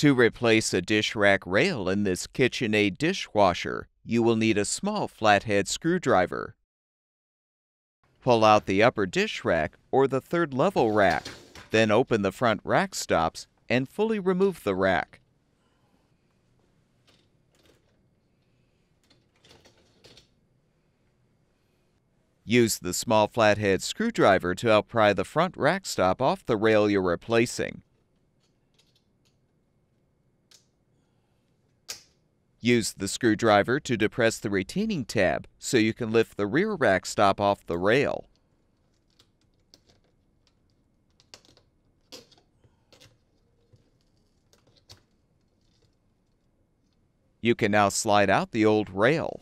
To replace a dish rack rail in this KitchenAid dishwasher, you will need a small flathead screwdriver. Pull out the upper dish rack or the third level rack, then open the front rack stops and fully remove the rack. Use the small flathead screwdriver to help pry the front rack stop off the rail you're replacing. Use the screwdriver to depress the retaining tab so you can lift the rear rack stop off the rail. You can now slide out the old rail.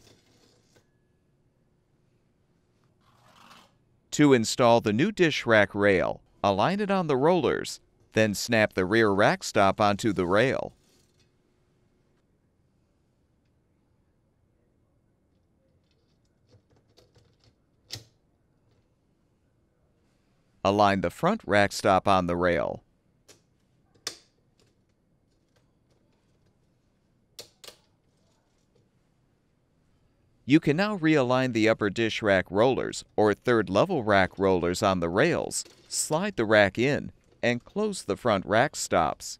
To install the new dish rack rail, align it on the rollers, then snap the rear rack stop onto the rail. Align the front rack stop on the rail. You can now realign the upper dish rack rollers or third level rack rollers on the rails, slide the rack in, and close the front rack stops.